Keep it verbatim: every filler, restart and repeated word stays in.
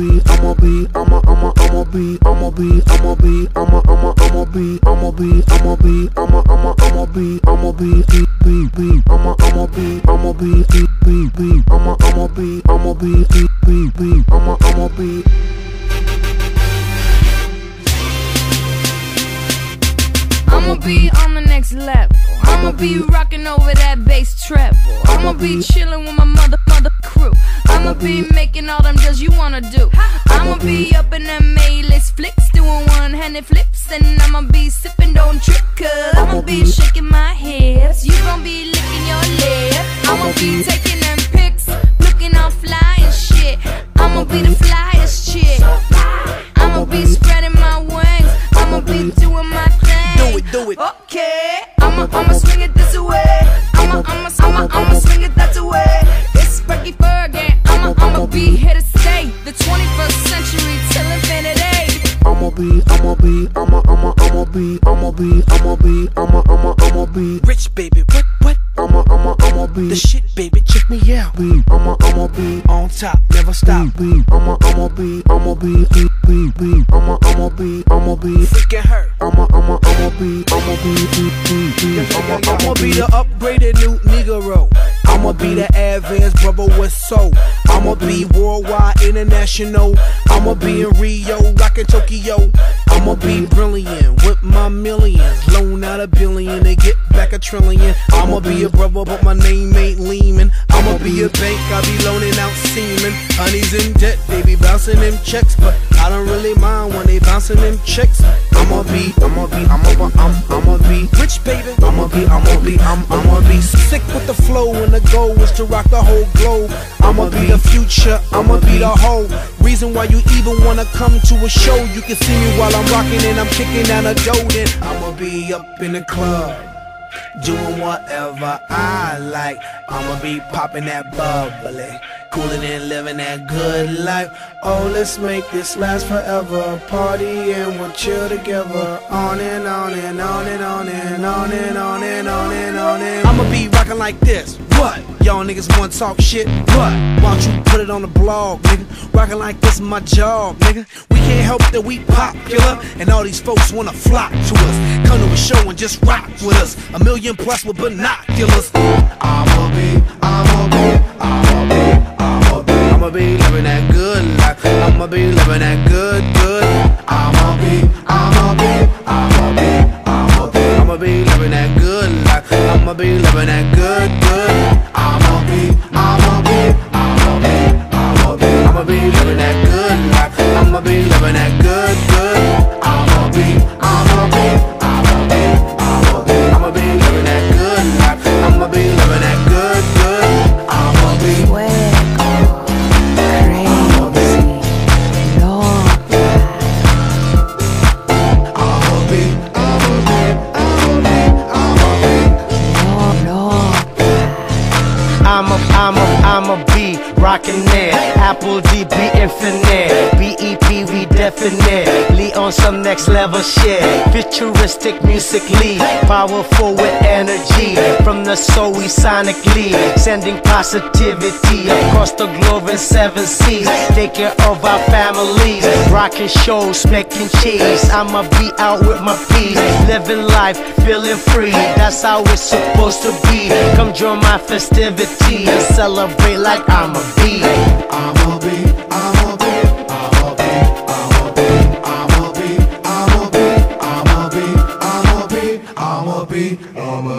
be, I'ma be, I'ma, I'ma, I'ma be, I'ma be, I'ma be, I'ma, I'ma, I'ma be, I'ma be, I'ma be, I'ma, I'ma, I'ma be, I'ma be, be, be, I'ma, I'ma be, I'ma be, be, be, I'ma, I'ma be, I'ma be, be, be, I'ma, I'ma be. I'ma be on the next level. I'ma be rocking over that bass treble. I'ma be chilling with my mother, mother crew. I'ma be making all them deals you wanna do. I'ma be up in them A-list flicks, doing one-handed flips, and I'ma be sipping, don't trip, 'cause I'ma be shaking my hips. You gon' be licking your lip. I'ma be taking them pics, looking all fly and shit. I'ma be the flyest chick. I'ma be spreading my wings. I'ma be doing my thing. Do it, do it. Okay. I'ma, I'ma swing it this way. I'ma, I'ma, I'ma, I'ma swing it that way. It's Fergie Fergie. I'ma, I'ma be here to stay. The twenty-first century till infinity. I'ma be, I'ma be, I'ma, I'ma, I'ma be, I'ma be, I'ma be, I'ma, I'ma, I'ma be rich, baby. What, what? I'ma, I'ma, I'ma be the shit, baby. Check me out. I'ma, I'ma be on top, never stop. I'ma, I'ma be, I'ma be, be, I'ma, I'ma be, I'ma be freaking her. I'ma, I'ma, I'ma be, I'ma be, be, be, I'ma, I'ma be the upgraded new Negro. I'ma be the advanced brother with soul. I'ma be worldwide, international. I'ma be in Rio, rockin' Tokyo. I'ma be brilliant with my millions. Loan out a billion to get back a trillion. I'ma be a brother, but my name ain't Lehman. I'ma be a bank, I be loaning out semen. Honey's in debt, they be bouncing them checks, but I don't really mind when they bouncing them checks. I'ma be, I'ma be, I'ma, I'ma, I'ma be rich, baby. I'ma be, I'ma be, I'm, I'ma be sick with the flow, and the goal is to rock the whole globe. I'ma be the future, I'ma be the whole reason why you even wanna come to a show. You can see me while I'm rocking and I'm kicking out a dough. Then I'ma be up in the club, doing whatever I like. I'ma be popping that bubbly, cooling and living that good life. Oh, let's make this last forever. Party and we'll chill together. On and on and on and on and on and on and on and on and I'ma be rocking like this. What? Y'all niggas wanna talk shit? What? Why don't you put it on the blog, nigga? Rocking like this is my job, nigga. We can't help that we popular, and all these folks wanna flock to us. Come to a show and just rock with us. A million plus with binoculars. I'ma be, I'ma be, I'ma be, I'ma be, I'ma be living that good life. I'ma be living that good, good. I'ma be, I'ma be, I'ma be, I'ma be, I'ma be living that good life. I'ma be living that good, good. I'ma be, I'ma be, I'ma be, I'ma be, I'ma be living that good life. I'ma be living that good, good. I'ma be, I'ma be, I'ma be, I'ma be, I'ma be living that good life. I'ma be living that good, good. I'ma be crazy, loca. I'ma be, I'ma be, I'ma be, I'ma be, loca. I'ma, I'ma, I'ma be rockin' there. Apple G be infinite. B E P we definitely on some next level shit. Futuristic musically, powerful with energy. From the soul we sonically sending positivity across the globe in seven seas. Take care of our families, rocking shows, making cheese. I'ma be out with my peace, living life, feeling free. That's how it's supposed to be. Come join my festivity and celebrate like I'm a bee. I'ma be, I'ma be, I'ma be, I'ma be, I'ma be, I'ma be, I'ma be, I'ma be, I'ma be, I'ma